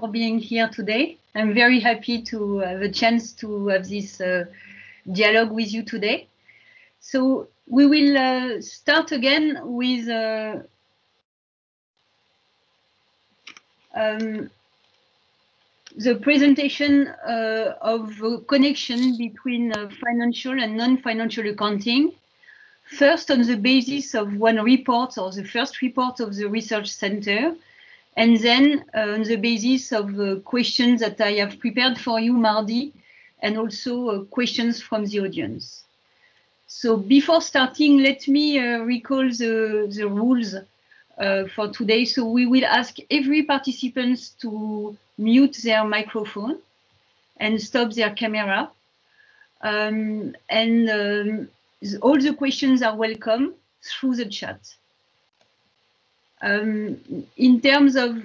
for being here today. I'm very happy to have a chance to have this dialogue with you today. So we will start again with the presentation of the connection between financial and non-financial accounting. First, on the basis of one report, or the first report of the Research Center, and then on the basis of questions that I have prepared for you, Mardy, and also questions from the audience. So before starting, let me recall the rules for today. So we will ask every participant to mute their microphone and stop their camera. All the questions are welcome through the chat. In terms of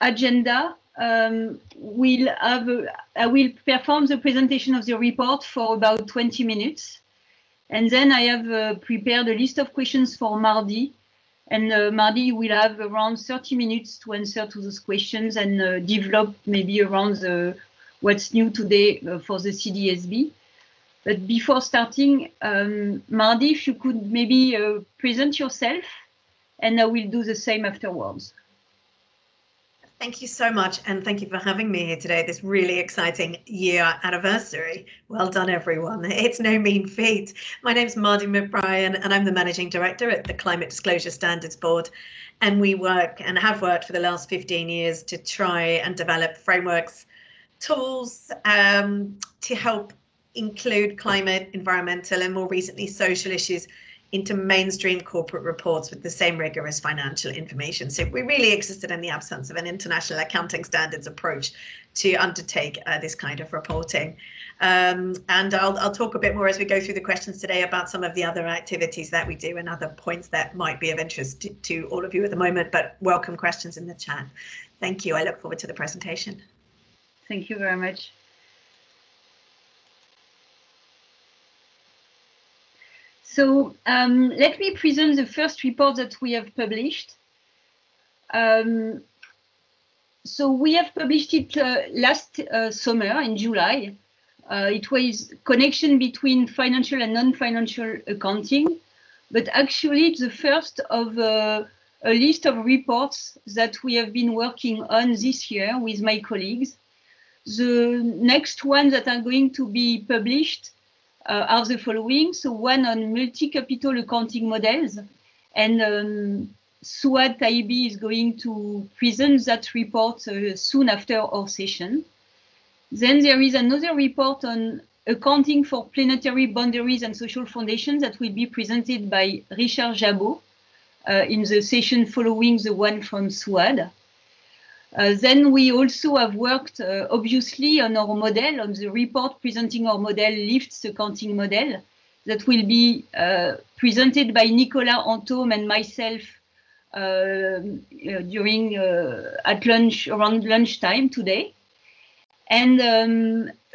agenda, I will perform the presentation of the report for about 20 minutes. And then I have prepared a list of questions for Mardy. And Mardy will have around 30 minutes to answer to those questions and develop maybe around what's new today for the CDSB. But before starting, Mardy, if you could maybe present yourself, and I will do the same afterwards. Thank you so much, and thank you for having me here today, this really exciting year anniversary. Well done, everyone. It's no mean feat. My name's Mardy McBrien, and I'm the Managing Director at the Climate Disclosure Standards Board. And we work and have worked for the last 15 years to try and develop frameworks, tools to help include climate, environmental, and more recently social issues into mainstream corporate reports with the same rigor as financial information. So we really existed in the absence of an international accounting standards approach to undertake this kind of reporting. And I'll talk a bit more as we go through the questions today about some of the other activities that we do and other points that might be of interest to all of you at the moment, but welcome questions in the chat. Thank you. I look forward to the presentation. Thank you very much. So let me present the first report that we have published. So we have published it last summer in July. It was connection between financial and non-financial accounting, but actually it's the first of a list of reports that we have been working on this year with my colleagues. The next ones that are going to be published are the following. So one on multi-capital accounting models, and Suad Taibi is going to present that report soon after our session. Then there is another report on accounting for planetary boundaries and social foundations that will be presented by Richard Jabot in the session following the one from Suad. Then we also have worked, obviously, on our model, on the report presenting our model, LIFT's accounting model, that will be presented by Nicolas Antôme and myself during at lunch, around lunchtime today. And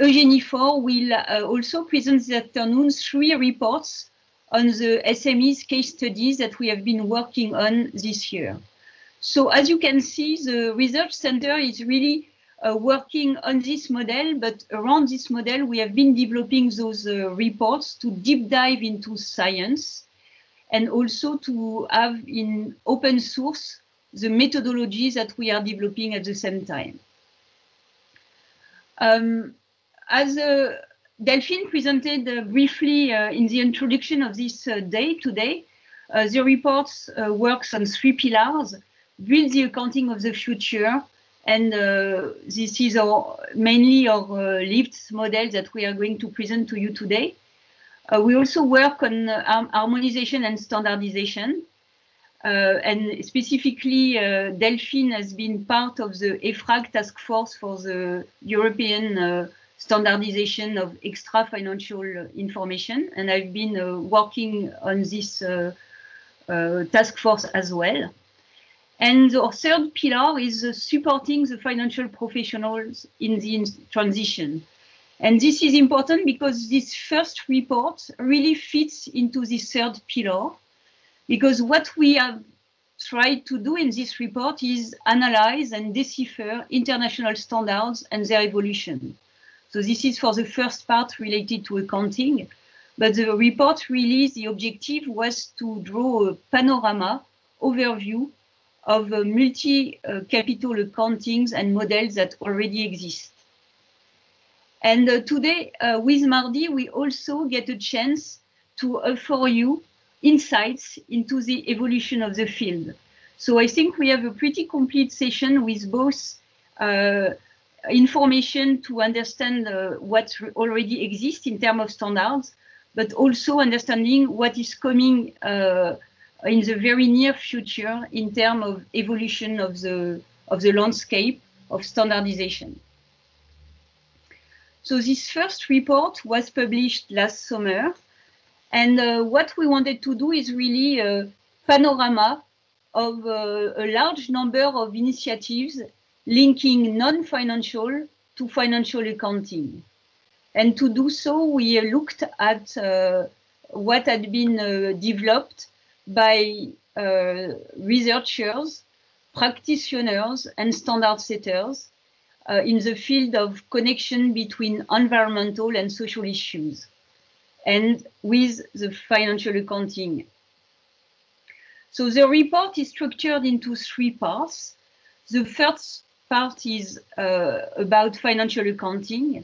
Eugénie Faure will also present this afternoon three reports on the SME's case studies that we have been working on this year. So as you can see, the Research Center is really working on this model, but around this model, we have been developing those reports to deep dive into science and also to have in open source the methodologies that we are developing at the same time. As Delphine presented briefly in the introduction of this day today, the report works on three pillars: build the accounting of the future, and this is mainly our LIFT model that we are going to present to you today. We also work on harmonization and standardization, and specifically Delphine has been part of the EFRAG task force for the European standardization of extra financial information, and I've been working on this task force as well. And our third pillar is supporting the financial professionals in the transition. And this is important because this first report really fits into this third pillar, because what we have tried to do in this report is analyze and decipher international standards and their evolution. So this is for the first part related to accounting, but the report really, the objective was to draw a panorama overview of multi-capital accountings and models that already exist. And today, with Mardy, we also get a chance to offer you insights into the evolution of the field. So I think we have a pretty complete session with both information to understand what already exists in terms of standards, but also understanding what is coming in the very near future in terms of evolution of the landscape of standardization. So this first report was published last summer, and what we wanted to do is really a panorama of a large number of initiatives linking non-financial to financial accounting. And to do so, we looked at what had been developed by researchers, practitioners, and standard setters in the field of connection between environmental and social issues and with the financial accounting. So the report is structured into three parts. The first part is about financial accounting.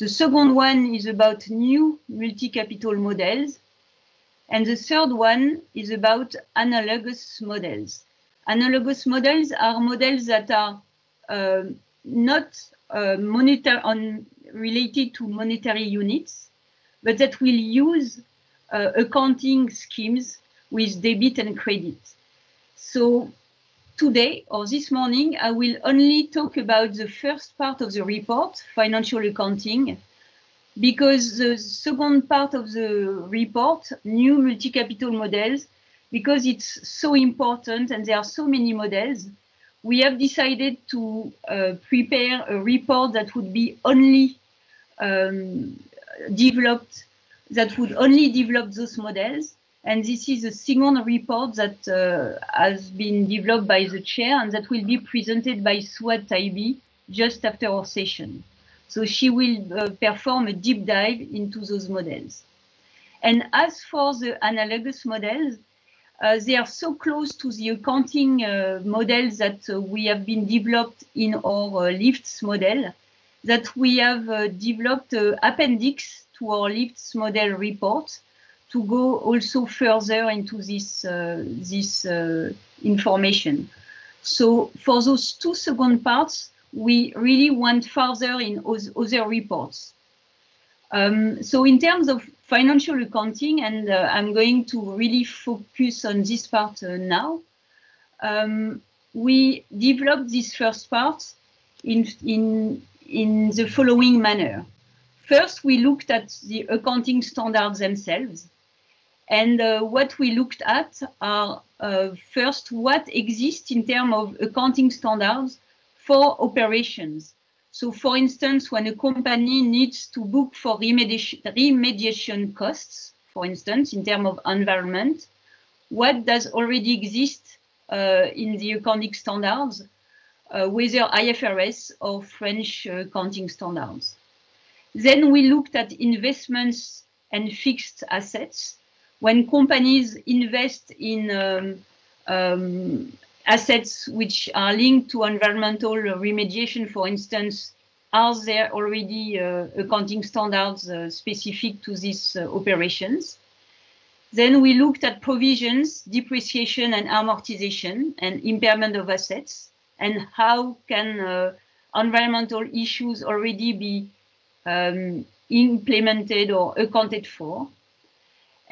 The second one is about new multi-capital models. And the third one is about analogous models. Analogous models are models that are not related to monetary units, but that will use accounting schemes with debit and credit. So today, or this morning, I will only talk about the first part of the report, financial accounting, because the second part of the report, new multi-capital models, because it's so important and there are so many models, we have decided to prepare a report that would be only develop those models. And this is a second report that has been developed by the chair and that will be presented by Suad Taibi just after our session. So she will perform a deep dive into those models. And as for the analogous models, they are so close to the accounting models that we have been developed in our LIFTS model that we have developed an appendix to our LIFTS model report to go also further into this, information. So for those two second parts, we really went further in other reports. So in terms of financial accounting, and I'm going to really focus on this part now, we developed this first part in the following manner. First, we looked at the accounting standards themselves. And what we looked at are first, what exists in terms of accounting standards for operations. So, for instance, when a company needs to book for remediation costs, for instance, in terms of environment, what does already exist in the accounting standards, whether IFRS or French accounting standards? Then we looked at investments and fixed assets. When companies invest in assets which are linked to environmental remediation, for instance, are there already accounting standards specific to these operations? Then we looked at provisions, depreciation and amortization and impairment of assets, and how can environmental issues already be implemented or accounted for.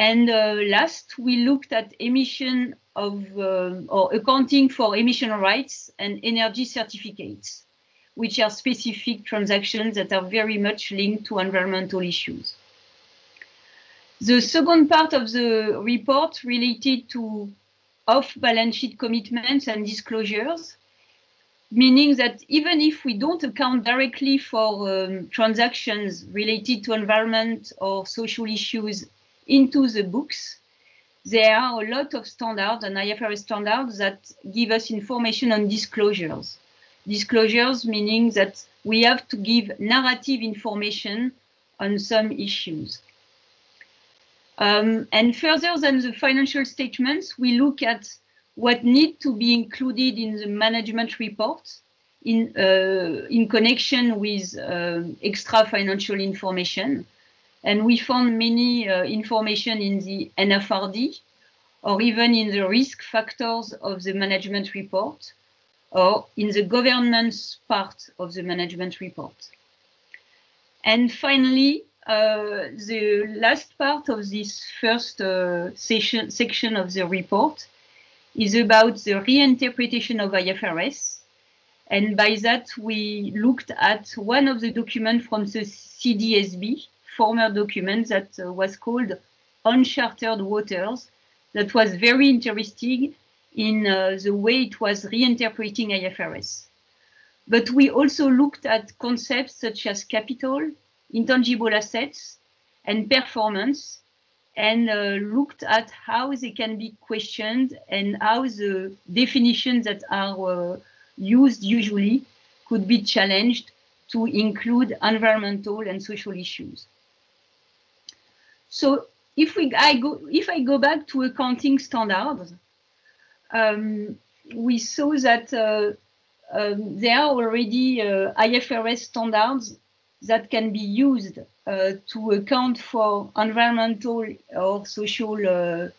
And last, we looked at emission of or accounting for emission rights and energy certificates, which are specific transactions that are very much linked to environmental issues. The second part of the report related to off-balance sheet commitments and disclosures, meaning that even if we don't account directly for transactions related to environment or social issues into the books, there are a lot of standards and IFRS standards that give us information on disclosures. Disclosures meaning that we have to give narrative information on some issues. And further than the financial statements, we look at what needs to be included in the management report in connection with extra financial information. And we found many information in the NFRD or even in the risk factors of the management report or in the governance part of the management report. And finally, the last part of this first section of the report is about the reinterpretation of IFRS. And by that, we looked at one of the documents from the CDSB, former document that was called Unchartered Waters, that was very interesting in the way it was reinterpreting IFRS. But we also looked at concepts such as capital, intangible assets, and performance, and looked at how they can be questioned and how the definitions that are used usually could be challenged to include environmental and social issues. So if I go back to accounting standards, we saw that there are already IFRS standards that can be used to account for environmental or social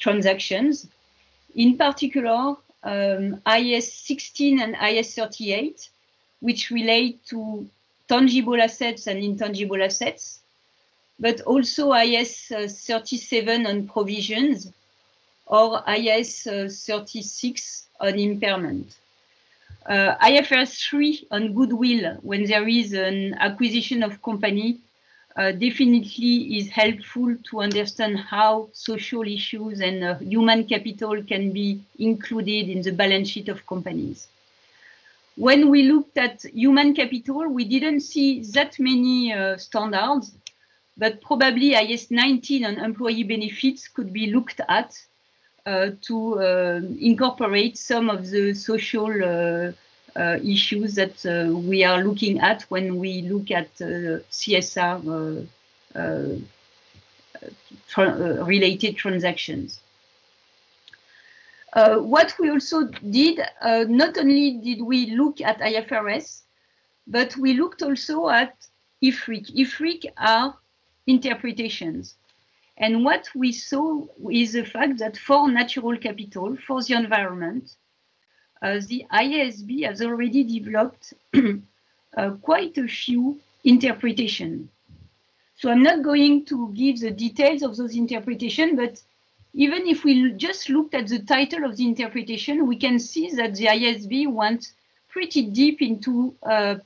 transactions. In particular, IAS 16 and IAS 38, which relate to tangible assets and intangible assets, but also IAS 37 on provisions or IAS 36 on impairment. IFRS 3 on goodwill when there is an acquisition of company definitely is helpful to understand how social issues and human capital can be included in the balance sheet of companies. When we looked at human capital, we didn't see that many standards, but probably IAS 19 on employee benefits could be looked at to incorporate some of the social issues that we are looking at when we look at CSR related transactions. What we also did, not only did we look at IFRS, but we looked also at IFRIC. IFRIC are interpretations. And what we saw is the fact that for natural capital, for the environment, the IASB has already developed quite a few interpretations. So I'm not going to give the details of those interpretations, but even if we just looked at the title of the interpretation, we can see that the IASB went pretty deep into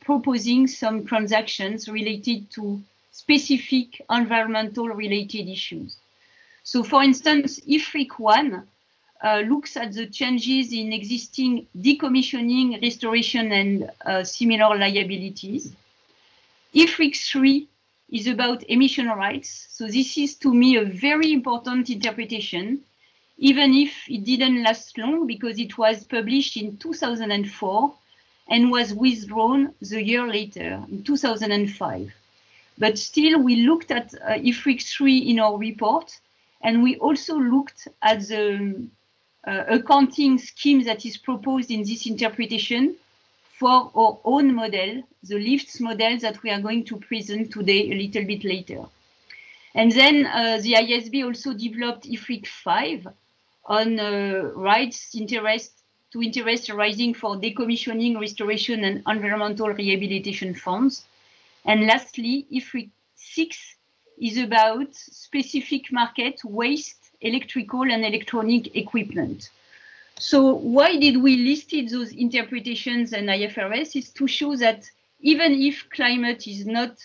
proposing some transactions related to specific environmental related issues. So for instance, IFRIC 1 looks at the changes in existing decommissioning, restoration and similar liabilities. IFRIC 3 is about emission rights. So this is to me a very important interpretation, even if it didn't last long because it was published in 2004 and was withdrawn the year later in 2005. But still, we looked at IFRIC 3 in our report, and we also looked at the accounting scheme that is proposed in this interpretation for our own model, the LIFT model that we are going to present today a little bit later. And then the IASB also developed IFRIC 5 on rights to interest arising for decommissioning, restoration, and environmental rehabilitation funds. And lastly, IFRIC 6 is about specific market, waste, electrical and electronic equipment. So why did we list those interpretations and IFRS is to show that even if climate is not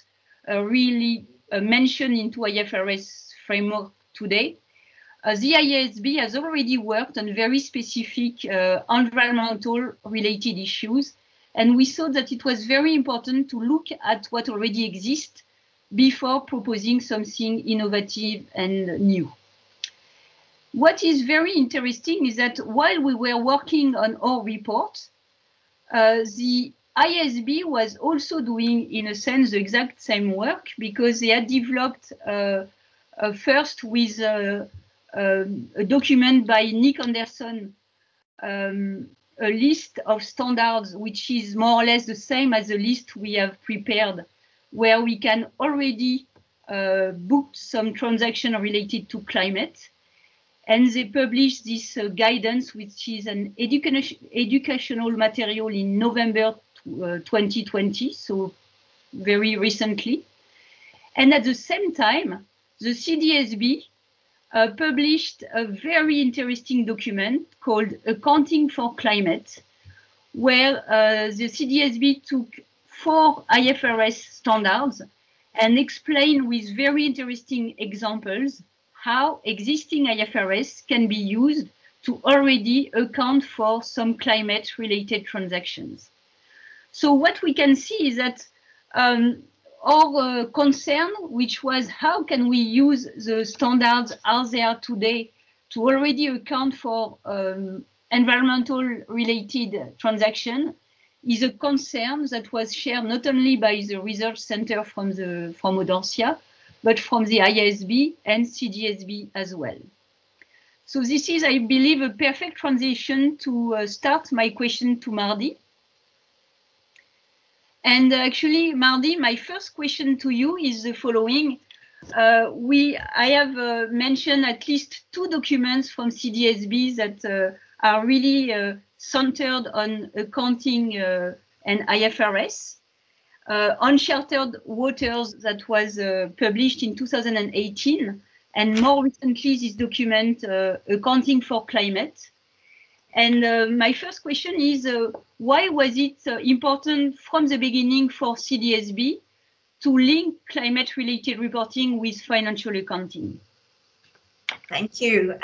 really mentioned into IFRS framework today, the IASB has already worked on very specific environmental related issues. And we saw that it was very important to look at what already exists before proposing something innovative and new. What is very interesting is that while we were working on our report, the IASB was also doing, in a sense, the exact same work, because they had developed first with a document by Nick Anderson, a list of standards, which is more or less the same as the list we have prepared, where we can already book some transactions related to climate. And they published this guidance, which is an educational material in November 2020, so very recently. And at the same time, the CDSB published a very interesting document called Accounting for Climate, where the CDSB took 4 IFRS standards and explained with very interesting examples how existing IFRS can be used to already account for some climate-related transactions. So what we can see is that our concern, which was how can we use the standards as they are today to already account for environmental-related transactions, is a concern that was shared not only by the research center from Audencia, but from the IASB and CDSB as well. So this is, I believe, a perfect transition to start my question to Mardy. And actually, Mardy, my first question to you is the following. I have mentioned at least 2 documents from CDSB that are really centered on accounting and IFRS. Unchartered Waters, that was published in 2018, and more recently this document, Accounting for Climate. And my first question is, why was it important from the beginning for CDSB to link climate-related reporting with financial accounting? Thank you.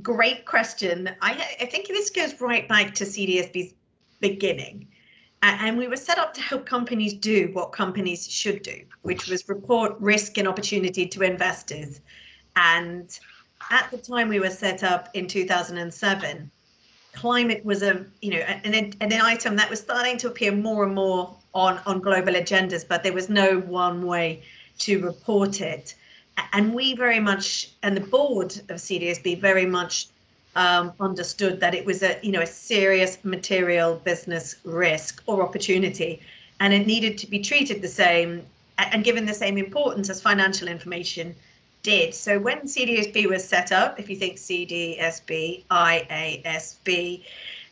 Great question. I think this goes right back to CDSB's beginning. And we were set up to help companies do what companies should do, which was report risk and opportunity to investors. And at the time we were set up in 2007, climate was an item that was starting to appear more and more on global agendas, but there was no one way to report it. And we very much, and the board of CDSB very much understood that it was a serious material business risk or opportunity, and it needed to be treated the same and given the same importance as financial information did. So when CDSB was set up, if you think CDSB, IASB,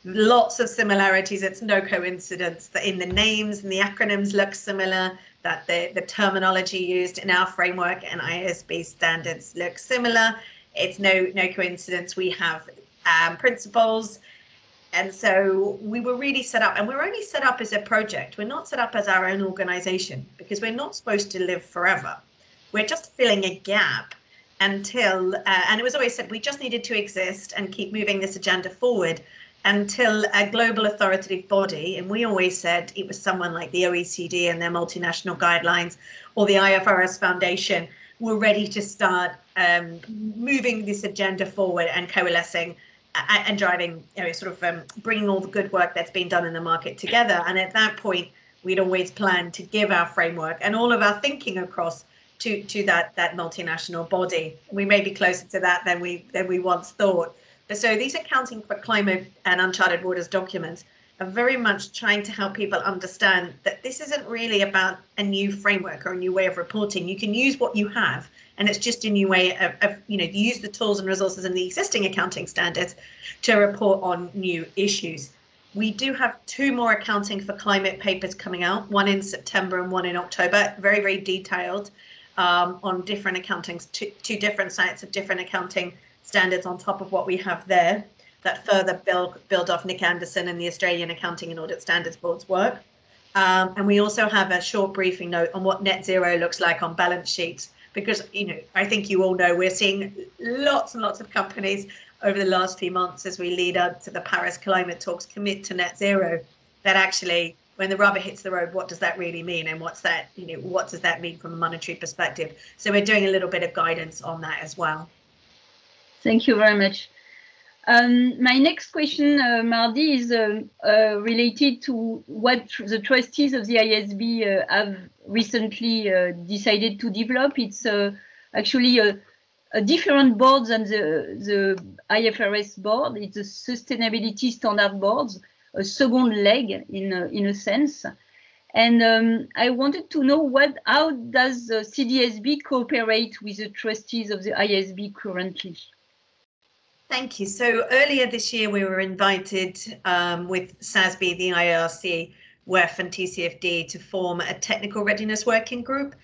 lots of similarities. It's no coincidence that in the names and the acronyms look similar, that the terminology used in our framework and IASB standards look similar. It's no coincidence we have principles, and so we were really set up, and we're only set up as a project. We're not set up as our own organization, because we're not supposed to live forever. We're just filling a gap until and it was always said we just needed to exist and keep moving this agenda forward until a global authoritative body, and we always said it was someone like the OECD and their multinational guidelines or the IFRS Foundation, were ready to start moving this agenda forward and coalescing and driving, bringing all the good work that's been done in the market together. And at that point, we'd always planned to give our framework and all of our thinking across to that multinational body. We may be closer to that than we once thought. But so these Accounting for Climate and Uncharted Waters documents are very much trying to help people understand that this isn't really about a new framework or a new way of reporting. You can use what you have, and it's just a new way of use the tools and resources in the existing accounting standards to report on new issues. We do have 2 more Accounting for Climate papers coming out, one in September and one in October, very, very detailed on different accountings, 2 different sites of different accounting standards on top of what we have there, that further build off Nick Anderson and the Australian Accounting and Audit Standards Board's work. And we also have a short briefing note on what net zero looks like on balance sheets, because I think you all know we're seeing lots and lots of companies over the last few months as we lead up to the Paris climate talks commit to net zero, that actually when the rubber hits the road, what does that really mean? And what does that mean from a monetary perspective? So we're doing a little bit of guidance on that as well. Thank you very much. My next question, Mardy, is related to what the trustees of the IASB have recently decided to develop. It's actually a different board than the IFRS board. It's a Sustainability Standard Board, a second leg in a sense. And I wanted to know how does the CDSB cooperate with the trustees of the IASB currently? Thank you. So earlier this year, we were invited with SASB, the IRC, WEF and TCFD to form a technical readiness working group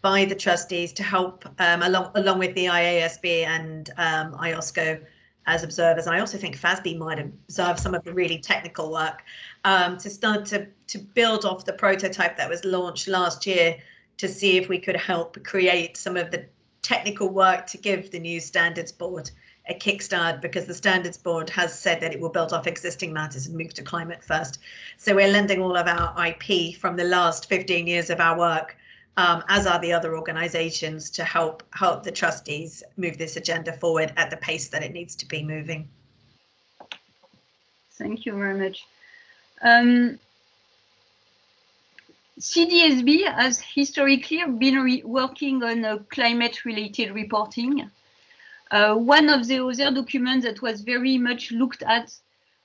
by the trustees to help along with the IASB and IOSCO as observers. And I also think FASB might observe some of the really technical work to start to build off the prototype that was launched last year to see if we could help create some of the technical work to give the new standards board a kickstart, because the Standards Board has said that it will build off existing matters and move to climate first. So we're lending all of our IP from the last 15 years of our work, as are the other organisations, to help the trustees move this agenda forward at the pace that it needs to be moving. Thank you very much. CDSB has historically been working on climate-related reporting. One of the other documents that was very much looked at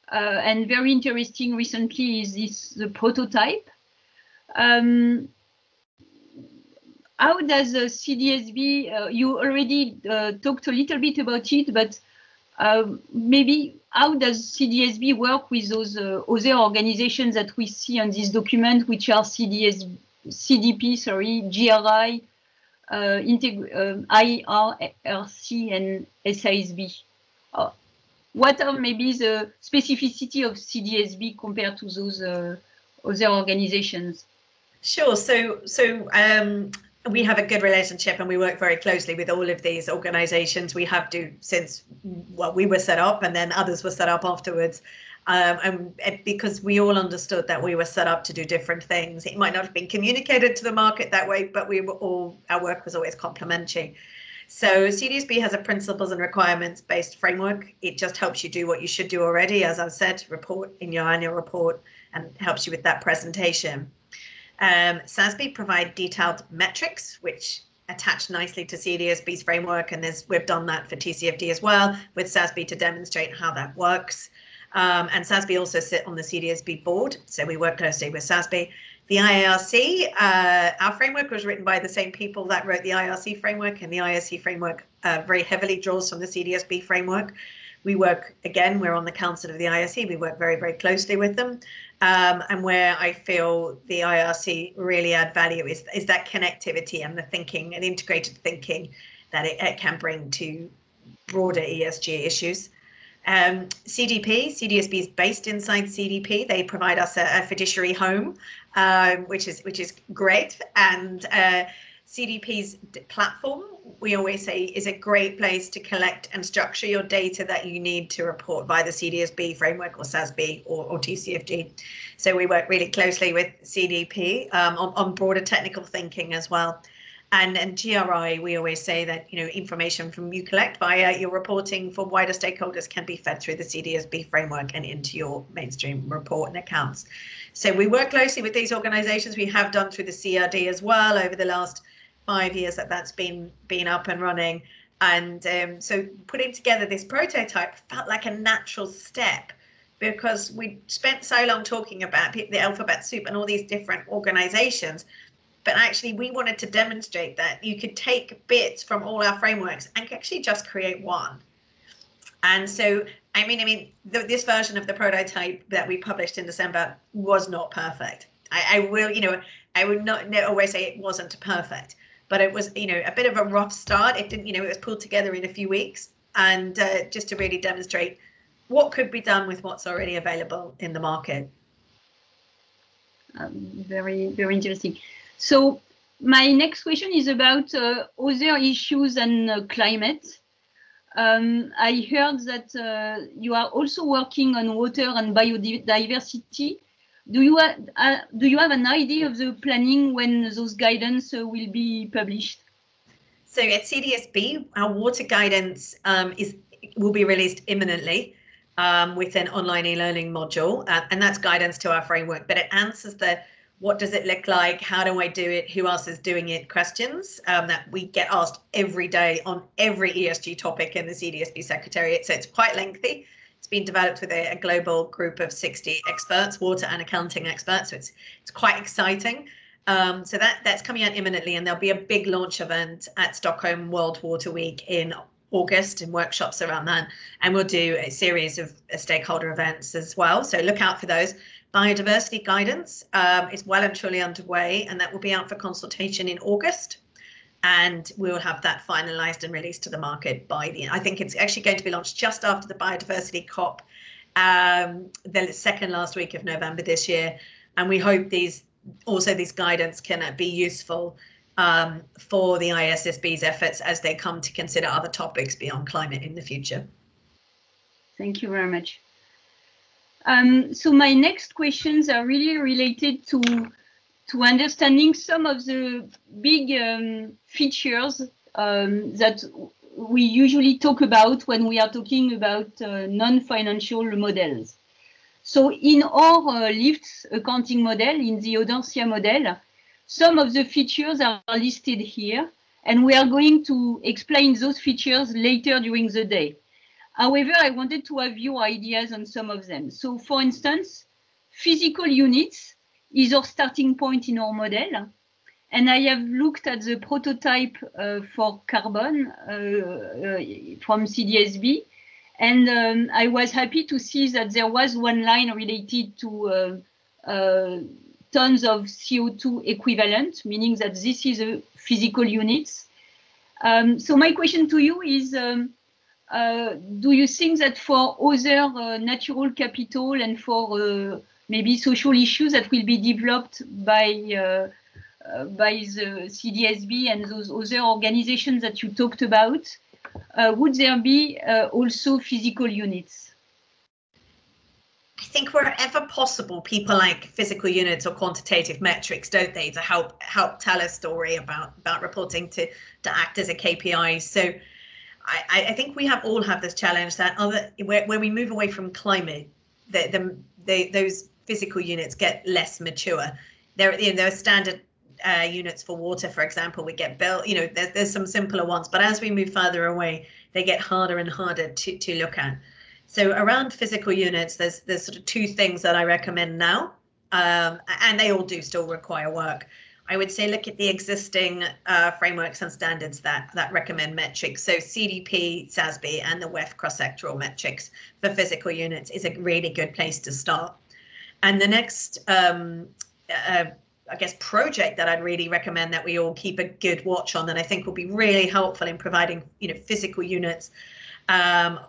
and very interesting recently is the prototype. How does the CDSB, you already talked a little bit about it, but maybe how does CDSB work with those other organizations that we see on this document, which are CDP, sorry, GRI, IRC and SASB. What are maybe the specificity of CDSB compared to those other organizations? Sure. So we have a good relationship and we work very closely with all of these organizations. We have to since, well, we were set up and then others were set up afterwards. And because we all understood that we were set up to do different things. It might not have been communicated to the market that way, but we were all, our work was always complementary. So CDSB has a principles and requirements based framework. It just helps you do what you should do already, as I've said, report in your annual report, and helps you with that presentation. SASB provide detailed metrics, which attached nicely to CDSB's framework, and we've done that for TCFD as well, with SASB to demonstrate how that works. And SASB also sit on the CDSB board, so we work closely with SASB. The IARC, our framework was written by the same people that wrote the IRC framework, and the IARC framework very heavily draws from the CDSB framework. We work, again, we're on the council of the IARC, we work very, very closely with them. And where I feel the IRC really add value is that connectivity and the thinking and integrated thinking that it can bring to broader ESG issues. CDP, CDSB is based inside CDP. They provide us a fiduciary home, which is great. And CDP's platform, we always say, is a great place to collect and structure your data that you need to report by the CDSB framework or SASB or TCFD. So we work really closely with CDP on broader technical thinking as well. And GRI, we always say that, you know, information from you collect via your reporting for wider stakeholders can be fed through the CDSB framework and into your mainstream report and accounts. So we work closely with these organizations. We have done through the CRD as well over the last 5 years that's been up and running. And so putting together this prototype felt like a natural step, because we spent so long talking about the alphabet soup and all these different organizations. But actually, we wanted to demonstrate that you could take bits from all our frameworks and actually just create one. And so, I mean, this version of the prototype that we published in December was not perfect. I would not always say it wasn't perfect, but it was, you know, a bit of a rough start. It didn't, you know, it was pulled together in a few weeks, and just to really demonstrate what could be done with what's already available in the market. Very, very interesting. So my next question is about other issues than climate. I heard that you are also working on water and biodiversity. Do you have an idea of the planning when those guidance will be published? So at CDSB, our water guidance is will be released imminently with an online e-learning module, and that's guidance to our framework, but it answers the what does it look like, how do I do it, who else is doing it questions that we get asked every day on every ESG topic in the CDSB Secretariat. So it's quite lengthy. It's been developed with a global group of 60 experts, water and accounting experts, so it's quite exciting. So that's coming out imminently, and there'll be a big launch event at Stockholm World Water Week in August and workshops around that. And we'll do a series of stakeholder events as well. So look out for those. Biodiversity guidance is well and truly underway, and that will be out for consultation in August. And we'll have that finalized and released to the market by the end. I think it's actually going to be launched just after the biodiversity COP, the second last week of November this year. And we hope these guidance can be useful for the IASB's efforts as they come to consider other topics beyond climate in the future. Thank you very much. So my next questions are really related to understanding some of the big features that we usually talk about when we are talking about non-financial models. So in our LIFT's accounting model, in the Audencia model, some of the features are listed here, and we are going to explain those features later during the day. However, I wanted to have your ideas on some of them. So for instance, physical units is our starting point in our model. And I have looked at the prototype for carbon from CDSB. And I was happy to see that there was one line related to tons of CO2 equivalent, meaning that this is a physical unit. So my question to you is, do you think that for other natural capital and for maybe social issues that will be developed by the CDSB and those other organizations that you talked about, would there be also physical units? I think wherever possible, people like physical units or quantitative metrics, don't they, to help tell a story about reporting, to act as a KPI. So I think we all have this challenge that where we move away from climate, those physical units get less mature. There are standard units for water, for example, we get built, there's some simpler ones, but as we move further away, they get harder and harder to look at. So around physical units, there's sort of two things that I recommend now, and they all do still require work. I would say look at the existing frameworks and standards that recommend metrics. So CDP, SASB, and the WEF cross-sectoral metrics for physical units is a really good place to start. And the next I guess project that I'd really recommend that we all keep a good watch on, that I think will be really helpful in providing physical units on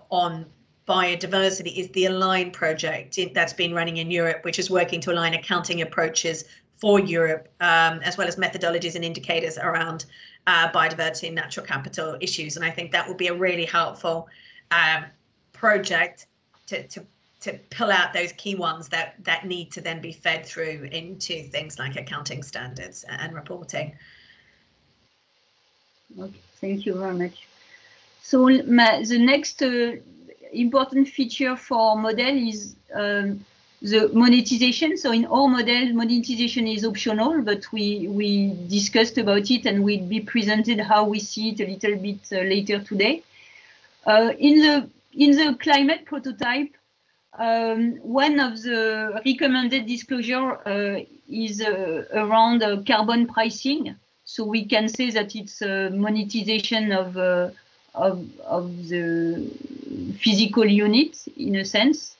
biodiversity, is the Align project that's been running in Europe, which is working to align accounting approaches for Europe, as well as methodologies and indicators around biodiversity and natural capital issues. And I think that will be a really helpful project to pull out those key ones that need to then be fed through into things like accounting standards and reporting. Okay, thank you very much. So the next important feature for model is the monetization. So in our model, monetization is optional, but we discussed about it and will be presented how we see it a little bit later today. In the climate prototype, one of the recommended disclosure is around carbon pricing. So we can say that it's a monetization of the physical units in a sense.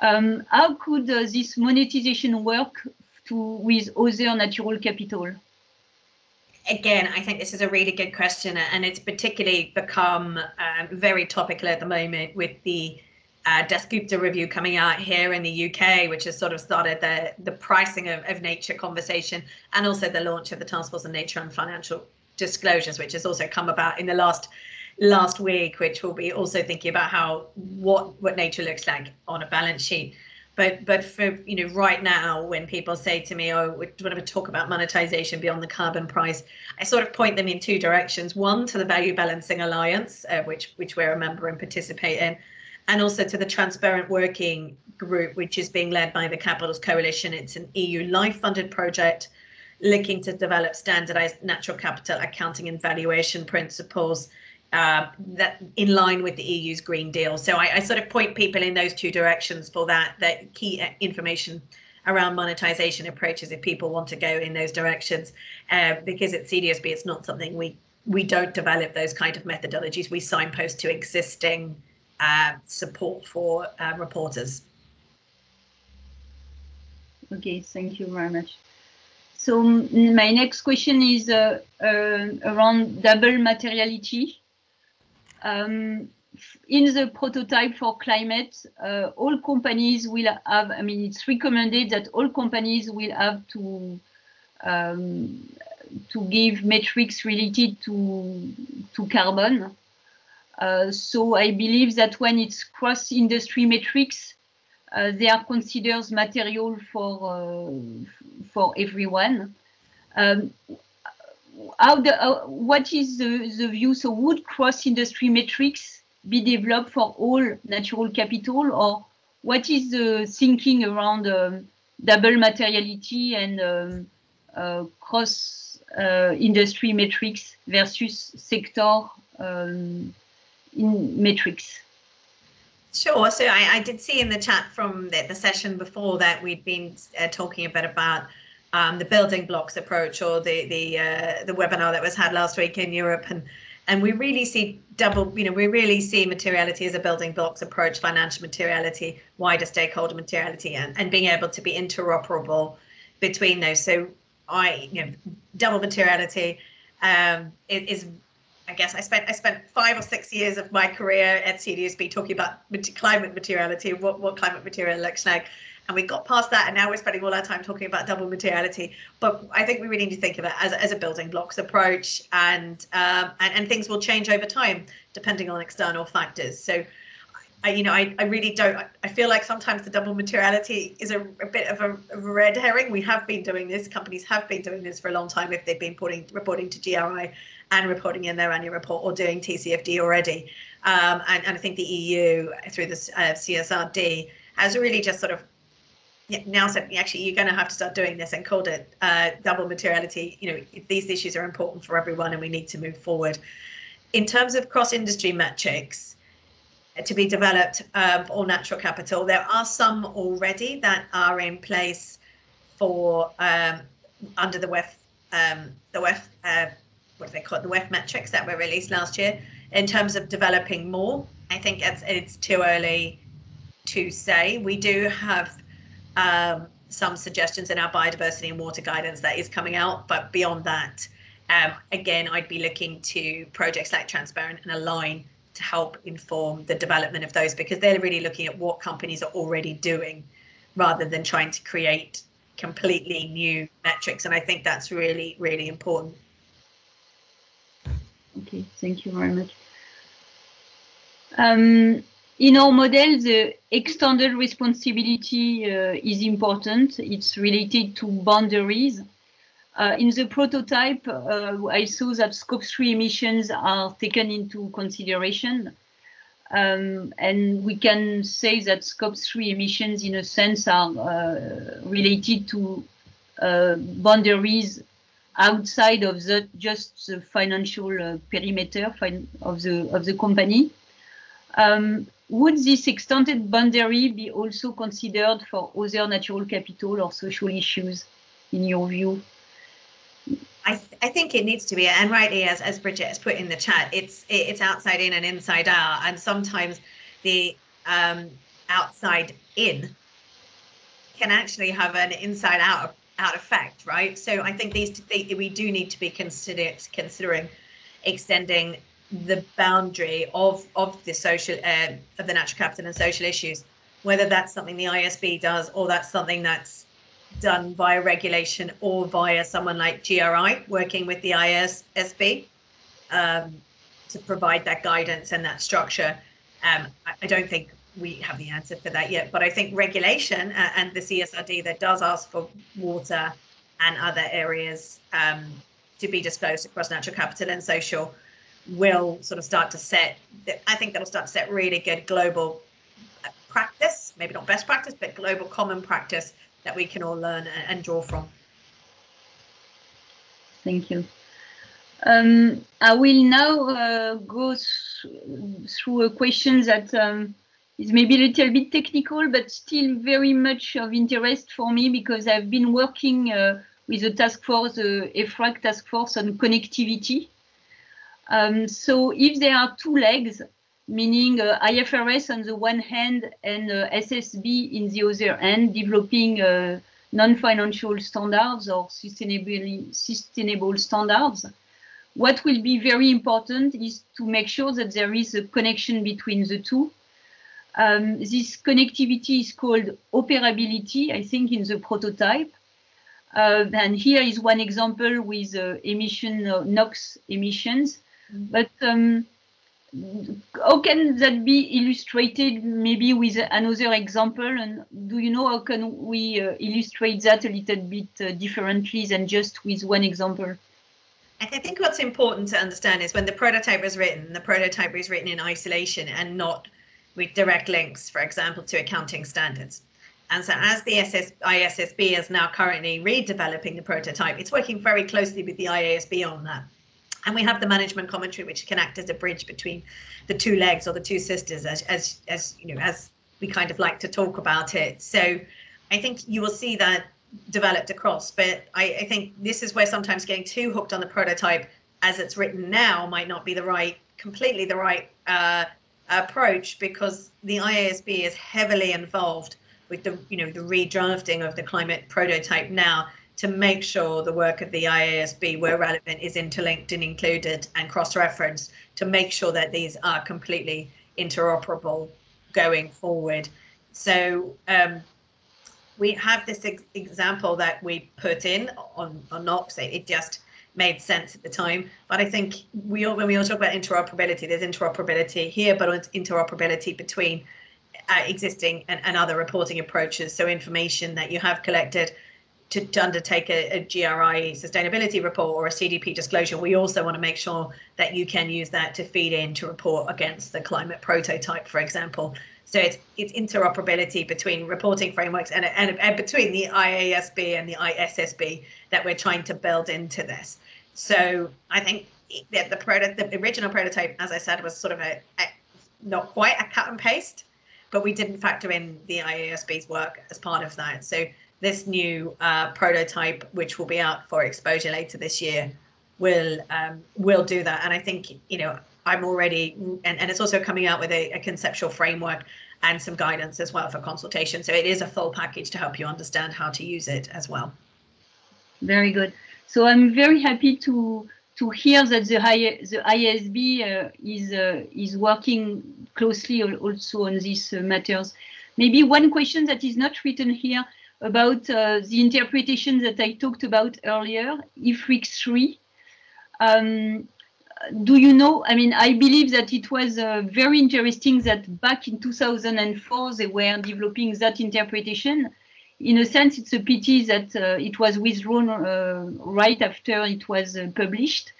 How could this monetization work with other natural capital? Again, I think this is a really good question, and it's particularly become very topical at the moment with the Dasgupta review coming out here in the UK, which has sort of started the pricing of nature conversation, and also the launch of the Task Force on Nature and Financial Disclosures, which has also come about in the last week, which will be also thinking about what nature looks like on a balance sheet. But for, you know, right now, when people say to me, oh, do you want to talk about monetization beyond the carbon price, I sort of point them in two directions. One, to the Value Balancing Alliance, which we're a member and participate in, and also to the Transparent Working Group, which is being led by the Capitals Coalition. It's an EU LIFT-funded project looking to develop standardized natural capital accounting and valuation principles that in line with the EU's Green Deal. So I sort of point people in those two directions for that key information around monetization approaches if people want to go in those directions, because at CDSB it's not something we don't develop those kind of methodologies. We signpost to existing support for reporters. Okay, thank you very much. So my next question is around double materiality. In the prototype for climate, all companies will have, I mean, it's recommended that all companies will have to give metrics related to carbon. So I believe that when it's cross-industry metrics, they are considered material for everyone. What is the view? So would cross-industry metrics be developed for all natural capital, or what is the thinking around double materiality and cross-industry metrics versus sector in metrics? Sure. So I did see in the chat from the session before that we'd been talking a bit about the building blocks approach, or the webinar that was had last week in Europe, and we really see we really see materiality as a building blocks approach, financial materiality, wider stakeholder materiality, and being able to be interoperable between those. So double materiality is. I guess I spent 5 or 6 years of my career at CDSB talking about climate materiality, what climate material looks like, and we got past that, and now we're spending all our time talking about double materiality. But I think we really need to think of it as a building blocks approach, and things will change over time depending on external factors. So, I feel like sometimes the double materiality is a bit of a red herring. We have been doing this. Companies have been doing this for a long time if they've been reporting to GRI and reporting in their annual report, or doing TCFD already. And I think the EU, through the CSRD, has really just sort of now said, actually, you're going to have to start doing this, and called it double materiality. These issues are important for everyone and we need to move forward. In terms of cross-industry metrics to be developed for natural capital, there are some already that are in place for under the WEF metrics that were released last year. In terms of developing more, I think it's too early to say. We do have some suggestions in our biodiversity and water guidance that is coming out, but beyond that, again, I'd be looking to projects like Transparent and Align to help inform the development of those, because they're really looking at what companies are already doing rather than trying to create completely new metrics. And I think that's really, really important. Okay, thank you very much. In our model, the extended responsibility is important. It's related to boundaries. In the prototype, I saw that Scope 3 emissions are taken into consideration. And we can say that Scope 3 emissions, in a sense, are related to boundaries outside of just the financial perimeter of the company. Would this extended boundary be also considered for other natural capital or social issues, in your view? I think it needs to be, and rightly, as Bridget has put in the chat, it's outside in and inside out, and sometimes the outside in can actually have an inside out effect, right? So I think we do need to be considering extending the boundary of the social of the natural capital and social issues, whether that's something the IASB does or that's something that's done via regulation or via someone like GRI working with the IASB to provide that guidance and that structure. I don't think we have the answer for that yet, but I think regulation and the CSRD that does ask for water and other areas to be disclosed across natural capital and social will sort of start to set, I think that'll start to set really good global practice, maybe not best practice, but global common practice that we can all learn and draw from. Thank you. I will now go through a question that is maybe a little bit technical, but still very much of interest for me, because I've been working with the task force, the EFRAG task force on connectivity. So if there are two legs, meaning IFRS on the one hand and SASB in the other hand, developing non-financial standards or sustainable standards, what will be very important is to make sure that there is a connection between the two. This connectivity is called operability, I think, in the prototype. And here is one example with NOx emissions. But how can that be illustrated maybe with another example? And do you know how can we illustrate that a little bit differently than just with one example? I think what's important to understand is when the prototype was written, the prototype was written in isolation and not with direct links, for example, to accounting standards. And so as the IASB is now currently redeveloping the prototype, it's working very closely with the IASB on that. And we have the management commentary, which can act as a bridge between the two legs or the two sisters, as you know, as we kind of like to talk about it. So I think you will see that developed across. But I think this is where sometimes getting too hooked on the prototype as it's written now might not be the right, completely the right approach, because the IASB is heavily involved with the, you know, the redrafting of the climate prototype now to make sure the work of the IASB, where relevant, is interlinked and included and cross-referenced to make sure that these are completely interoperable going forward. So we have this example that we put in on NOx. It just made sense at the time. But I think we all, when we all talk about interoperability, there's interoperability here, but it's interoperability between existing and other reporting approaches. So information that you have collected to undertake a GRI sustainability report or a CDP disclosure, we also want to make sure that you can use that to feed in to report against the climate prototype, for example. So it's interoperability between reporting frameworks and between the IASB and the ISSB that we're trying to build into this. So I think that the original prototype, as I said, was sort of a not quite a cut and paste, but we didn't factor in the IASB's work as part of that. So this new prototype, which will be out for exposure later this year, will do that. And I think, you know, I'm already, and it's also coming out with a conceptual framework and some guidance as well for consultation. So it is a full package to help you understand how to use it as well. Very good. So I'm very happy to hear that the IASB is working closely also on these matters. Maybe one question that is not written here about the interpretation that I talked about earlier, IFRIC 3. Do you know, I mean, I believe that it was very interesting that back in 2004, they were developing that interpretation. In a sense, it's a pity that it was withdrawn right after it was published.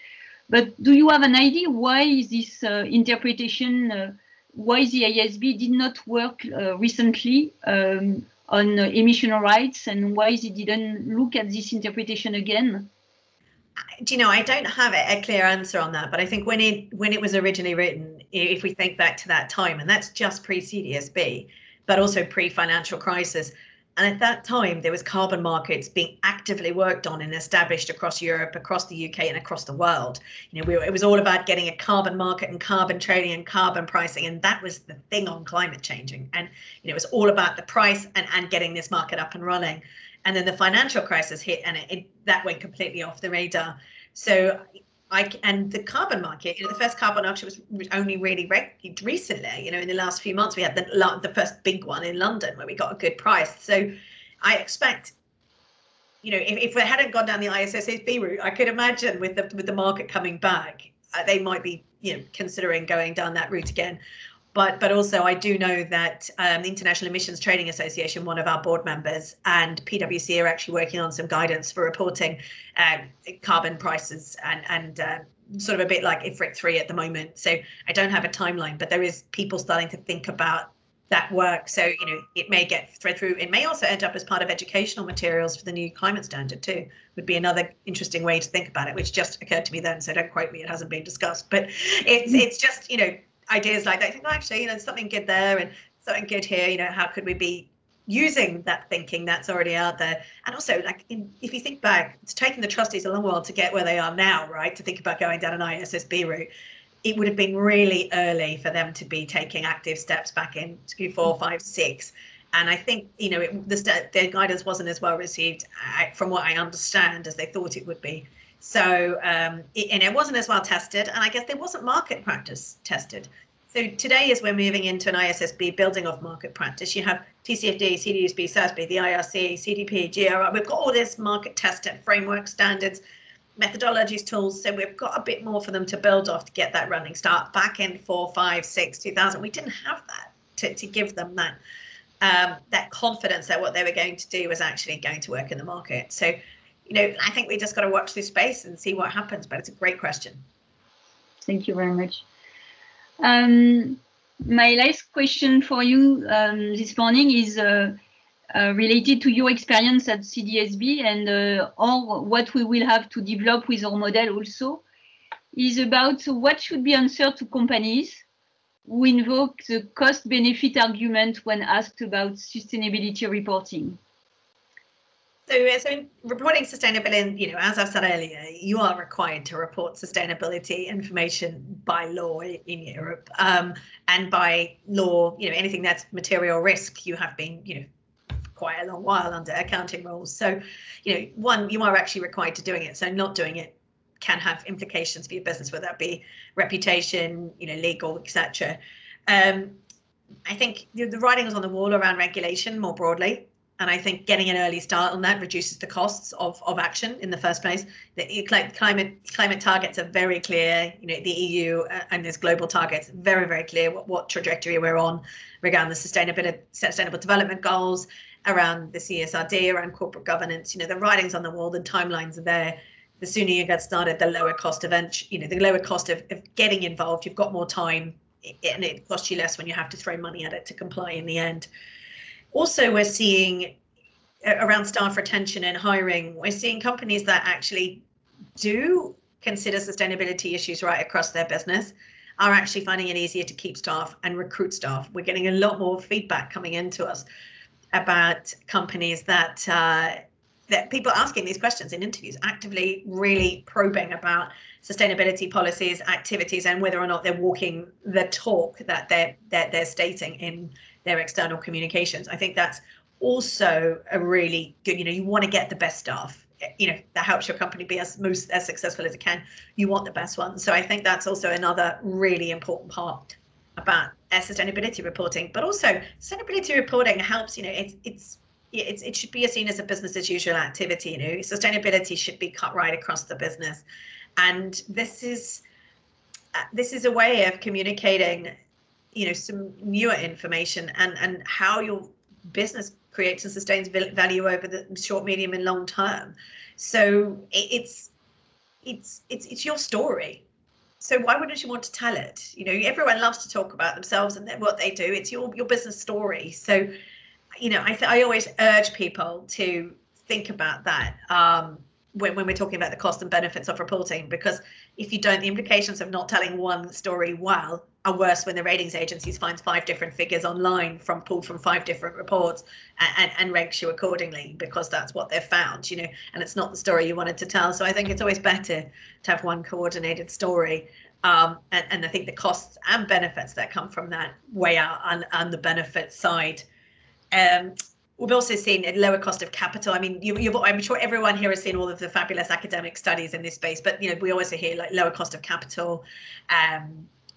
But do you have an idea why this interpretation, why the IASB did not work recently on emission rights, and why they didn't look at this interpretation again? Do you know, I don't have a clear answer on that, but I think when it was originally written, if we think back to that time, and that's just pre-CDSB, but also pre-financial crisis, and at that time, there was carbon markets being actively worked on and established across Europe, across the UK, and across the world. You know, it was all about getting a carbon market and carbon trading and carbon pricing, and that was the thing on climate changing. And you know, it was all about the price and getting this market up and running. And then the financial crisis hit, and that went completely off the radar. So, and the carbon market, you know, the first carbon auction was only really recently, you know, in the last few months, we had the first big one in London where we got a good price. So I expect, you know, if we hadn't gone down the ISSB route, I could imagine with the market coming back, they might be, you know, considering going down that route again. But also I do know that the International Emissions Trading Association, one of our board members, and PwC are actually working on some guidance for reporting carbon prices and sort of a bit like IFRIC 3 at the moment. So I don't have a timeline, but there is people starting to think about that work. So, you know, it may get thread through. It may also end up as part of educational materials for the new climate standard too, would be another interesting way to think about it, which just occurred to me then. So don't quote me, it hasn't been discussed, but it's just, you know, ideas like that. I think, well, actually, you know, something good there and something good here. You know, how could we be using that thinking that's already out there? And also, like, if you think back, it's taken the trustees a long while to get where they are now, right? To think about going down an ISSB route, it would have been really early for them to be taking active steps back in 2, 4, 5, 6. And I think, you know, their guidance wasn't as well received, from what I understand, as they thought it would be. So, and it wasn't as well tested, and I guess there wasn't market practice tested. So today, as we're moving into an ISSB building off market practice, you have TCFD, CDSB, SASB, the IRC, CDP, GRI. We've got all this market tested framework, standards, methodologies, tools. So we've got a bit more for them to build off to get that running start back in 4, 5, 6, 2000. We didn't have that to give them that that confidence that what they were going to do was actually going to work in the market. So, you know, I think we just got to watch this space and see what happens, but it's a great question. Thank you very much. My last question for you this morning is related to your experience at CDSB and or what we will have to develop with our model also, is about what should be answered to companies who invoke the cost-benefit argument when asked about sustainability reporting. So in reporting sustainability, you know, as I've said earlier, you are required to report sustainability information by law in Europe, and by law, you know, anything that's material risk, you have been, you know, quite a long while under accounting rules. So, you know, one, you are actually required to doing it. So not doing it can have implications for your business, whether that be reputation, you know, legal, etc. I think the writing was on the wall around regulation more broadly. And I think getting an early start on that reduces the costs of action in the first place. The climate targets are very clear. You know, the EU and there's global targets, very, very clear what trajectory we're on regarding the sustainable development goals, around the CSRD, around corporate governance. You know, the writing's on the wall, the timelines are there. The sooner you get started, the lower cost of getting involved. You've got more time and it costs you less when you have to throw money at it to comply in the end. Also, we're seeing around staff retention and hiring, we're seeing companies that actually do consider sustainability issues right across their business are actually finding it easier to keep staff and recruit staff. We're getting a lot more feedback coming into us about companies that that people asking these questions in interviews, actively really probing about sustainability policies, activities, and whether or not they're walking the talk that they're stating in their external communications. I think that's also a really good, you know, you want to get the best staff, you know, that helps your company be as successful as it can. You want the best ones. So I think that's also another really important part about sustainability reporting. But also sustainability reporting helps, you know, it should be seen as a business as usual activity. You know, sustainability should be cut right across the business, and this is a way of communicating, you know, some newer information and how your business creates and sustains value over the short, medium, and long term. So it's your story. So why wouldn't you want to tell it? You know, everyone loves to talk about themselves and what they do. It's your business story. So, you know, I always urge people to think about that when we're talking about the costs and benefits of reporting, because if you don't, the implications of not telling one story well are worse when the ratings agencies finds 5 different figures online pulled from 5 different reports and ranks you accordingly, because that's what they've found, you know, and it's not the story you wanted to tell. So I think it's always better to have one coordinated story. And I think the costs and benefits that come from that weigh out on the benefit side. We've also seen a lower cost of capital. I mean, I'm sure everyone here has seen all of the fabulous academic studies in this space, but, you know, we also hear like lower cost of capital.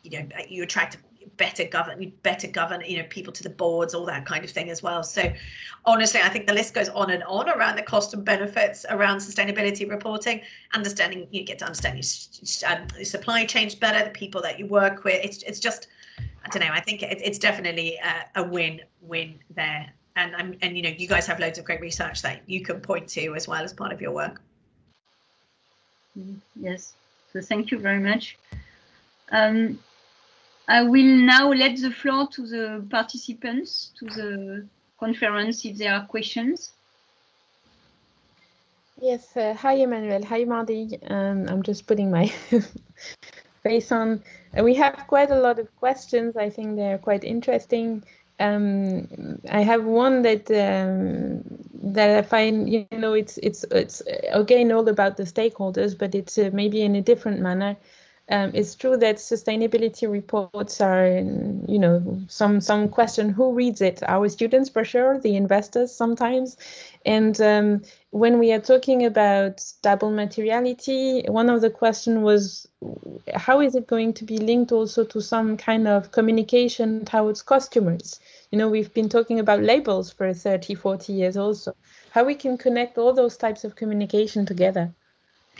You know, you attract better govern, you know, people to the boards, all that kind of thing as well. So honestly, I think the list goes on and on around the cost and benefits around sustainability reporting. Understanding, you get to understand your supply chains better, the people that you work with. It's just I don't know. I think it's definitely a win-win there. And you know, you guys have loads of great research that you can point to as well as part of your work. Yes, so thank you very much. I will now let the floor to the participants to the conference if there are questions. Yes, hi Emmanuel, hi Mardy. I'm just putting my face on. We have quite a lot of questions. I think they're quite interesting. I have one that I find, you know, it's again all about the stakeholders, but it's maybe in a different manner. It's true that sustainability reports are, you know, some question who reads it. Our students for sure, the investors sometimes, and when we are talking about double materiality, one of the questions was, how is it going to be linked also to some kind of communication towards customers? You know, we've been talking about labels for 30, 40 years also. How we can connect all those types of communication together?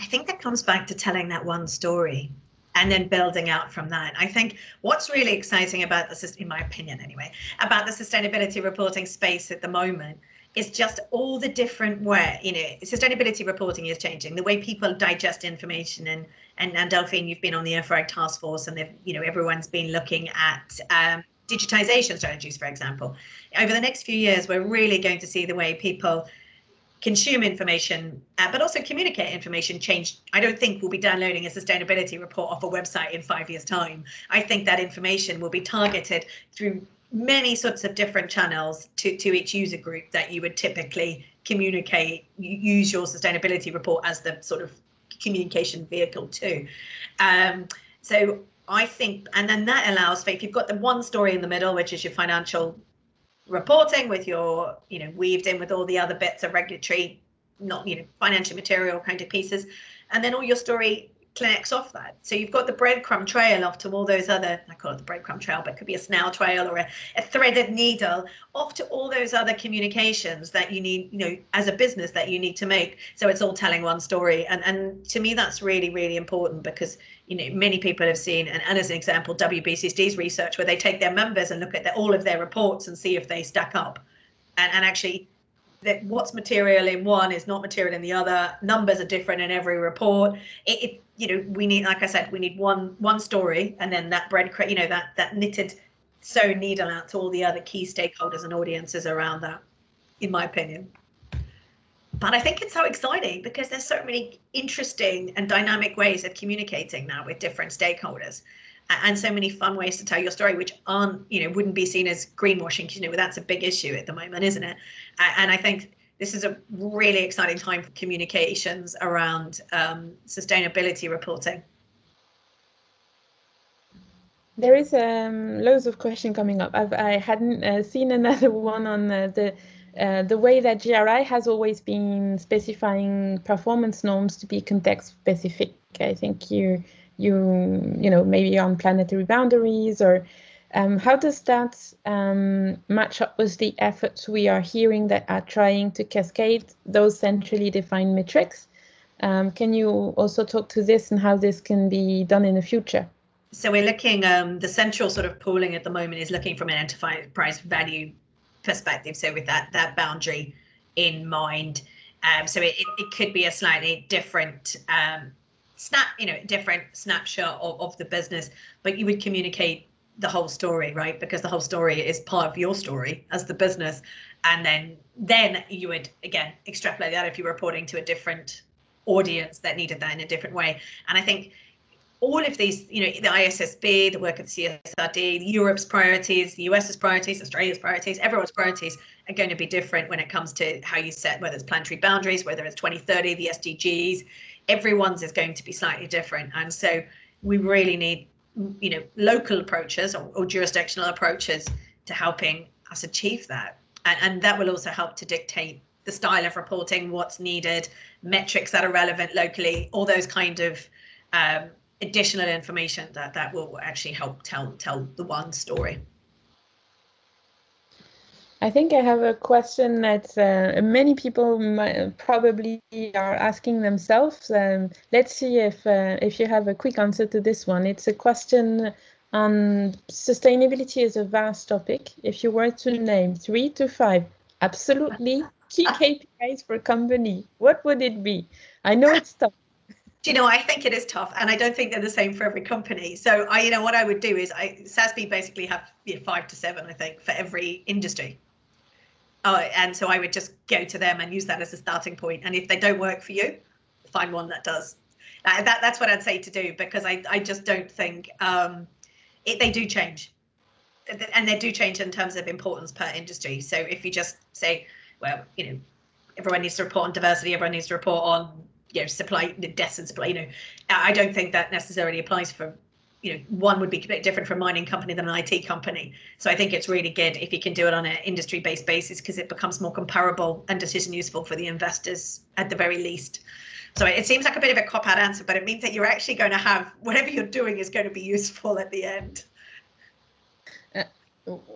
I think that comes back to telling that one story and then building out from that. I think what's really exciting about the system, in my opinion anyway, about the sustainability reporting space at the moment is just all the different way, you know, sustainability reporting is changing. The way people digest information, and Delphine, you've been on the EFRAG task force, and they've, you know, everyone's been looking at digitization strategies, for example. Over the next few years, we're really going to see the way people consume information, but also communicate information change. I don't think we'll be downloading a sustainability report off a website in 5 years' time. I think that information will be targeted through many sorts of different channels to each user group that you would typically communicate, use your sustainability report as the sort of communication vehicle too. So I think, and then that allows, if you've got the one story in the middle, which is your financial reporting with your, you know, weaved in with all the other bits of regulatory, not, you know, financial material kind of pieces, and then all your story connects off that. So you've got the breadcrumb trail off to all those other, I call it the breadcrumb trail, but it could be a snail trail or a threaded needle off to all those other communications that you need, you know, as a business that you need to make. So it's all telling one story. And to me, that's really, really important because, you know, many people have seen, and as an example, WBCSD's research where they take their members and look at all of their reports and see if they stack up. And actually, that what's material in one is not material in the other. Numbers are different in every report. It you know, we need, like I said, we need one story, and then that breadcrumb, you know, that knitted sewn needle out to all the other key stakeholders and audiences around that, in my opinion. But I think it's so exciting because there's so many interesting and dynamic ways of communicating now with different stakeholders, and so many fun ways to tell your story, which aren't, you know, wouldn't be seen as greenwashing, because, you know, that's a big issue at the moment, isn't it? And I think this is a really exciting time for communications around sustainability reporting. There is loads of questions coming up. I hadn't seen another one on the way that GRI has always been specifying performance norms to be context specific. I think you know, maybe on planetary boundaries, or how does that match up with the efforts we are hearing that are trying to cascade those centrally defined metrics? Can you also talk to this and how this can be done in the future? So we're looking, the central sort of pooling at the moment is looking from an enterprise value perspective. So with that boundary in mind, so it could be a slightly different different snapshot of the business, but you would communicate the whole story, right? Because the whole story is part of your story as the business, and then you would again extrapolate that if you're reporting to a different audience that needed that in a different way. And I think all of these, you know, the IASB, the work of the CSRD, Europe's priorities, the US's priorities, Australia's priorities, everyone's priorities are going to be different when it comes to how you set, whether it's planetary boundaries, whether it's 2030, the SDGs. Everyone's is going to be slightly different, and so we really need, you know, local approaches or jurisdictional approaches to helping us achieve that, and that will also help to dictate the style of reporting, what's needed, metrics that are relevant locally, all those kind of additional information that will actually help tell the one story. I think I have a question that many people probably are asking themselves. Let's see if you have a quick answer to this one. It's a question And sustainability is a vast topic. If you were to name 3 to 5 absolutely key KPIs for a company, what would it be? I know it's tough. Do you know, I think it is tough, and I don't think they're the same for every company. So, you know, what I would do is SASB basically have 5 to 7, I think, for every industry. And so I would just go to them and use that as a starting point. And if they don't work for you, find one that does. That's what I'd say to do, because I just don't think they do change. And they do change in terms of importance per industry. So if you just say, well, you know, everyone needs to report on diversity, everyone needs to report on, you know, deaths and supply, you know, I don't think that necessarily applies for, you know, one would be a bit different for a mining company than an IT company. So I think it's really good if you can do it on an industry-based basis, because it becomes more comparable and decision useful for the investors at the very least. So it seems like a bit of a cop-out answer, but it means that you're actually going to have whatever you're doing is going to be useful at the end.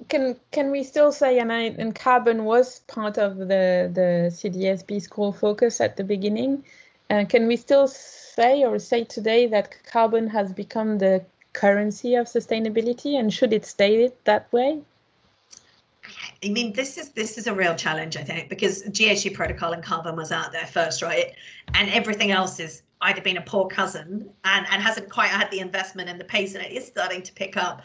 Can we still say, and carbon was part of the CDSB's core focus at the beginning, can we still say today that carbon has become the currency of sustainability, and should it stay that way? I mean, this is a real challenge, I think, because GHG protocol and carbon was out there first, right? And everything else is either been a poor cousin and hasn't quite had the investment and the pace, and it is starting to pick up.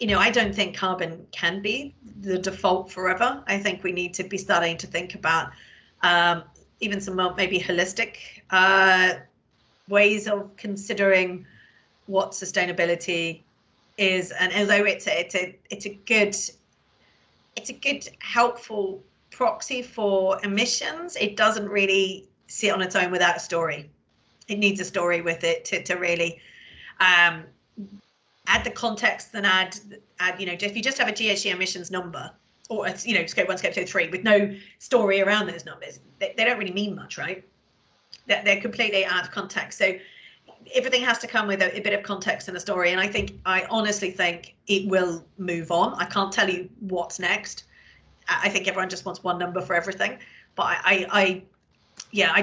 You know, I don't think carbon can be the default forever. I think we need to be starting to think about even some more maybe holistic ways of considering what sustainability is. And although it's a good helpful proxy for emissions, it doesn't really sit on its own without a story. It needs a story with it to really add the context and add, you know, if you just have a GHG emissions number, or, you know, scope 1, scope 2, 3, with no story around those numbers, they don't really mean much, right? They're completely out of context. So everything has to come with a bit of context and a story. And I honestly think it will move on. I can't tell you what's next. I think everyone just wants one number for everything. But I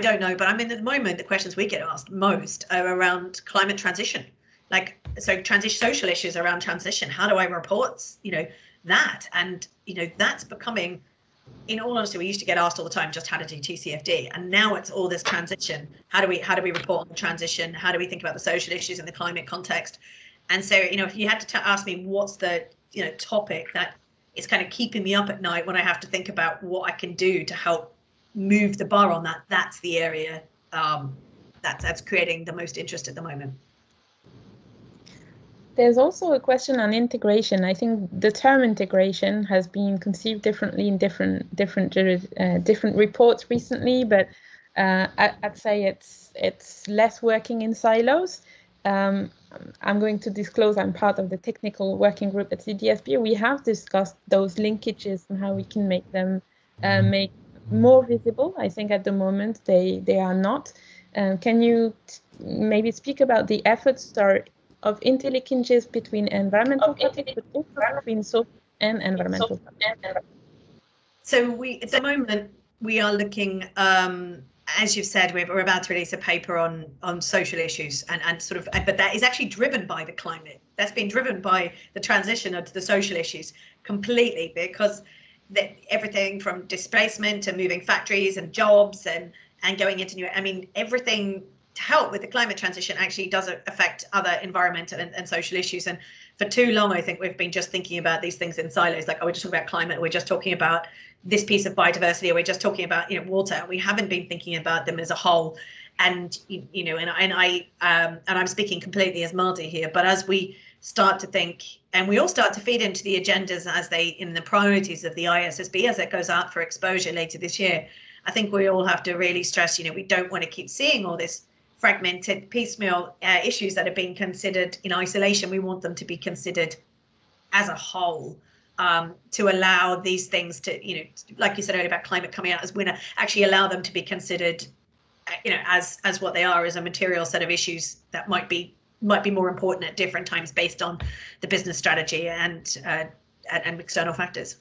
don't know. But I mean, at the moment, the questions we get asked most are around climate transition. Like, so transition, social issues around transition. How do I report, you know, that? And, you know, that's becoming, in all honesty, we used to get asked all the time just how to do TCFD, and now it's all this transition. How do we report on the transition? How do we think about the social issues in the climate context? And so, you know, if you had to ask me what's the, you know, topic that is kind of keeping me up at night when I have to think about what I can do to help move the bar on that, that's the area that's creating the most interest at the moment. There's also a question on integration. I think the term integration has been conceived differently in different reports recently, but I'd say it's less working in silos. I'm going to disclose I'm part of the technical working group at CDSB. We have discussed those linkages and how we can make them more visible. I think at the moment they are not. Can you maybe speak about the efforts of interlinkages between environmental topics, but also between social and environmental topics? So we, at the moment, we are looking, as you've said, we're about to release a paper on social issues and sort of, but that is actually driven by the climate. That's been driven by the transition to the social issues completely, because everything from displacement to moving factories and jobs and going into new, I mean, everything to help with the climate transition actually does affect other environmental and social issues. And for too long, I think we've been just thinking about these things in silos, like, oh, we're just talking about climate, we're just talking about this piece of biodiversity, or we're just talking about, you know, water. We haven't been thinking about them as a whole. And, you know, and I'm speaking completely as Mardy here, but as we start to think, and we all start to feed into the agendas as they, in the priorities of the IASB, as it goes out for exposure later this year, I think we all have to really stress, you know, we don't want to keep seeing all this fragmented piecemeal issues that have been considered in isolation. We want them to be considered as a whole, to allow these things to, you know, like you said earlier about climate coming out as winner, actually allow them to be considered, you know, as what they are, as a material set of issues that might be more important at different times based on the business strategy and external factors.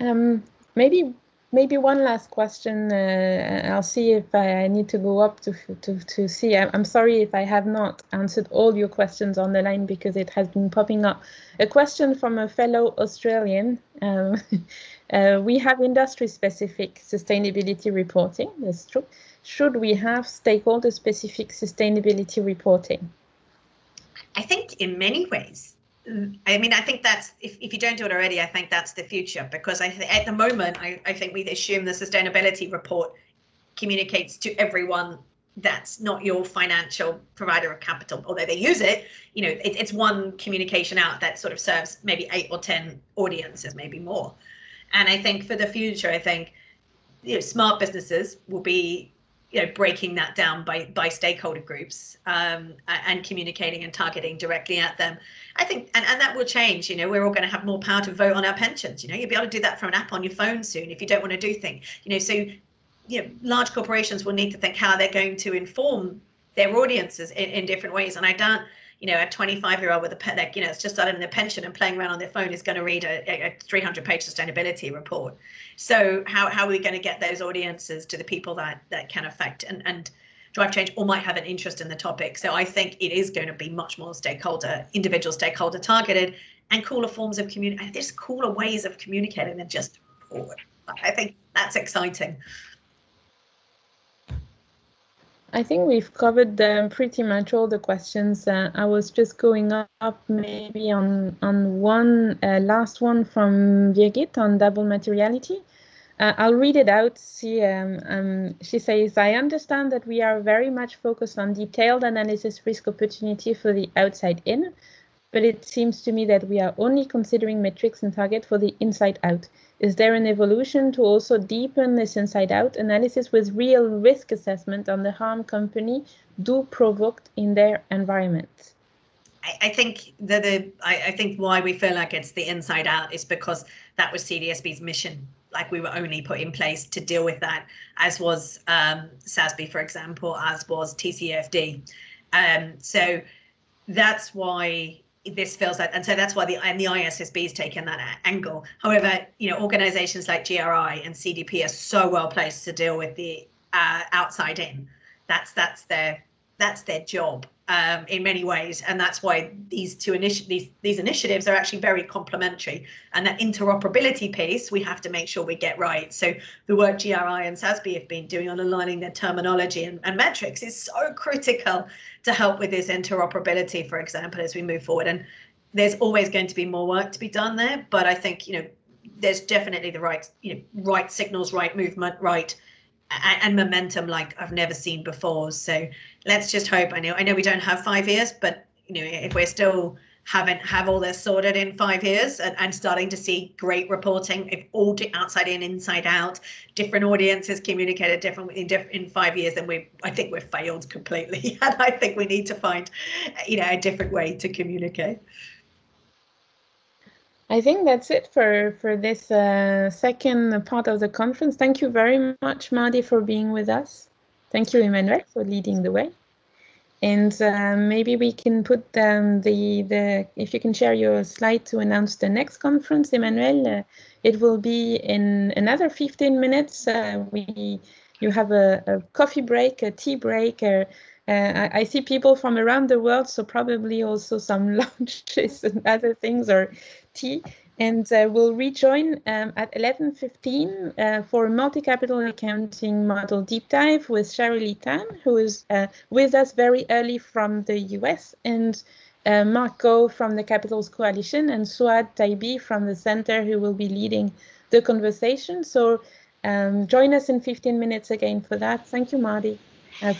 Maybe Maybe one last question. I'll see if I need to go up to see. I'm sorry if I have not answered all your questions on the line because it has been popping up. A question from a fellow Australian. We have industry-specific sustainability reporting. That's true. Should we have stakeholder-specific sustainability reporting? I think in many ways. I mean, I think that's, if you don't do it already, I think that's the future, because at the moment, I think we assume the sustainability report communicates to everyone that's not your financial provider of capital, although they use it, you know, it's one communication out that sort of serves maybe 8 or 10 audiences, maybe more. And I think for the future, I think, you know, smart businesses will be, you know, breaking that down by stakeholder groups and communicating and targeting directly at them. I think, and that will change, you know, we're all going to have more power to vote on our pensions, you know, you'll be able to do that from an app on your phone soon if you don't want to do things, you know, so, you know, large corporations will need to think how they're going to inform their audiences in different ways. And I don't, you know, a 25-year-old with a pet, like, you know, it's just started in their pension and playing around on their phone is going to read a 300-page sustainability report. So how are we going to get those audiences to the people that can affect and drive change or might have an interest in the topic? So I think it is going to be much more stakeholder, individual stakeholder targeted, and cooler forms of communication. There's cooler ways of communicating than just report. I think that's exciting. I think we've covered pretty much all the questions. I was just going up maybe on one last one from Birgit on double materiality. I'll read it out. She says, I understand that we are very much focused on detailed analysis risk opportunity for the outside in, but it seems to me that we are only considering metrics and target for the inside out. Is there an evolution to also deepen this inside-out analysis with real risk assessment on the harm company do provoke in their environment? I think that I think why we feel like it's the inside-out is because that was CDSB's mission. Like, we were only put in place to deal with that, as was SASB, for example, as was TCFD. So that's why this feels like, and so that's why the IASB has taken that angle. However, you know, organisations like GRI and CDP are so well placed to deal with the outside in. That's their job in many ways, and that's why these initiatives are actually very complementary. And that interoperability piece we have to make sure we get right. So the work GRI and SASB have been doing on aligning their terminology and metrics is so critical to help with this interoperability, for example, as we move forward. And there's always going to be more work to be done there, but I think, you know, there's definitely the right, you know, right signals, right movement, right and momentum like I've never seen before. So let's just hope. I know we don't have 5 years, but you know, if we're still haven't all this sorted in 5 years and starting to see great reporting, if all outside in, inside out, different audiences communicated differently in 5 years, then I think we've failed completely. And I think we need to find, you know, a different way to communicate. I think that's it for this second part of the conference. Thank you very much, Mardy, for being with us. Thank you, Emmanuel, for leading the way. And maybe we can put if you can share your slide to announce the next conference, Emmanuel. It will be in another 15 minutes. You have a coffee break, a tea break. I see people from around the world, so probably also some lunches and other things or tea. And we'll rejoin at 11:15 for a multi-capital accounting model deep dive with Sharilee Tan, who is with us very early from the US, and Marco from the Capitals Coalition, and Suad Taibi from the Center, who will be leading the conversation. So join us in 15 minutes again for that. Thank you, Mardy,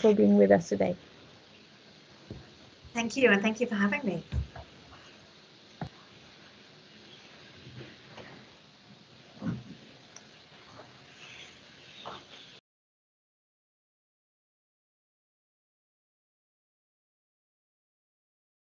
for being with us today. Thank you, and thank you for having me.